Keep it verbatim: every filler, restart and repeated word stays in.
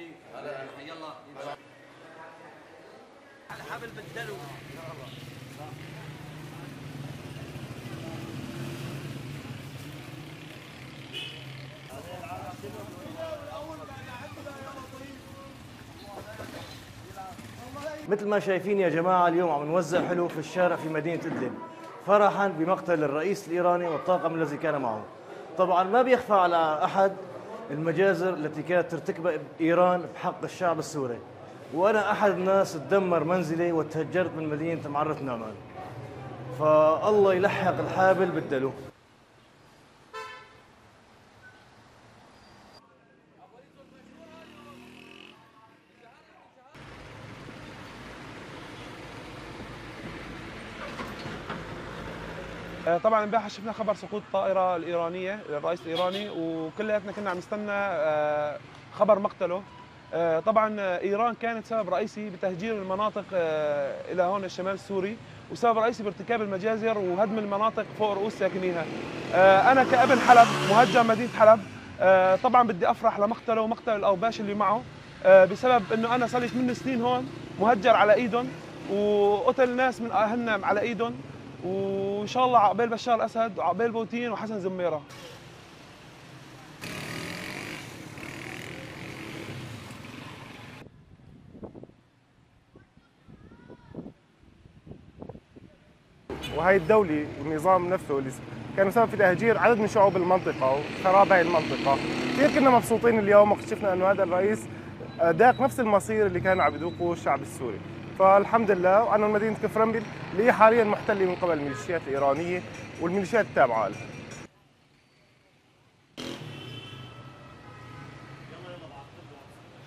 يجيك. هلا حي الله. الحبل بالدلو. مثل ما شايفين يا جماعة اليوم عم نوزع حلو في الشارع في مدينة إدلب فرحا بمقتل الرئيس الإيراني والطاقم الذي كان معه. طبعا ما بيخفى على أحد المجازر التي كانت ترتكبها إيران بحق الشعب السوري، وأنا أحد الناس تدمر منزلي وتهجرت من مدينة معرة النعمان. فالله يلحق الحابل بالدلو. طبعا امبارح شفنا خبر سقوط الطائره الايرانيه للرئيس الايراني، وكلياتنا كنا عم نستنى خبر مقتله. طبعا ايران كانت سبب رئيسي بتهجير المناطق الى هون الشمال السوري، وسبب رئيسي بارتكاب المجازر وهدم المناطق فوق رؤوس ساكنيها. انا كابن حلب مهجر مدينه حلب طبعا بدي افرح لمقتله ومقتل الاوباش اللي معه، بسبب انه انا صار لي ثمان سنين هون مهجر على ايدهم، وقتل ناس من اهلنا على ايدهم، وإن شاء الله عقبال بشار أسد وعقبال بوتين وحسن زميرة. وهي الدولة والنظام نفسه اللي كان سبب في تهجير عدد من شعوب المنطقة وخراب هاي المنطقة. كثير كنا مبسوطين اليوم وشفنا أنه هذا الرئيس ذاق نفس المصير اللي كان عم يذوقه الشعب السوري. فالحمد لله. وعنا مدينة كفرنبيل اللي هي حاليا محتلة من قبل الميليشيات الإيرانية والميليشيات التابعة لها.